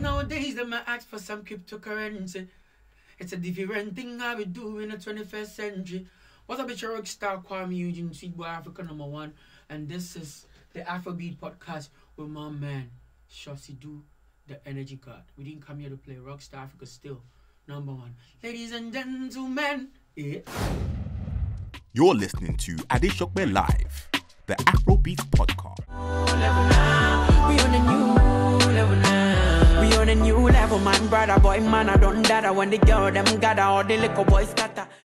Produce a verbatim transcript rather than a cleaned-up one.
nowadays they might ask for some cryptocurrency. It's a different thing I would do in the twenty-first century. What's up, it's your rock star Kuami Eugene, sweet boy Africa number one, and this is the Afrobeat Podcast with my man Shossi Du, the energy god. We didn't come here to play. Rockstar Africa still number one. Ladies and gentlemen, yeah. You're listening to Adishokbe Live, the Afrobeat Podcast. We on a new level now. We on a new level, man, brother, boy, man, I don't dada when the girl them gather, all the little boys scatter.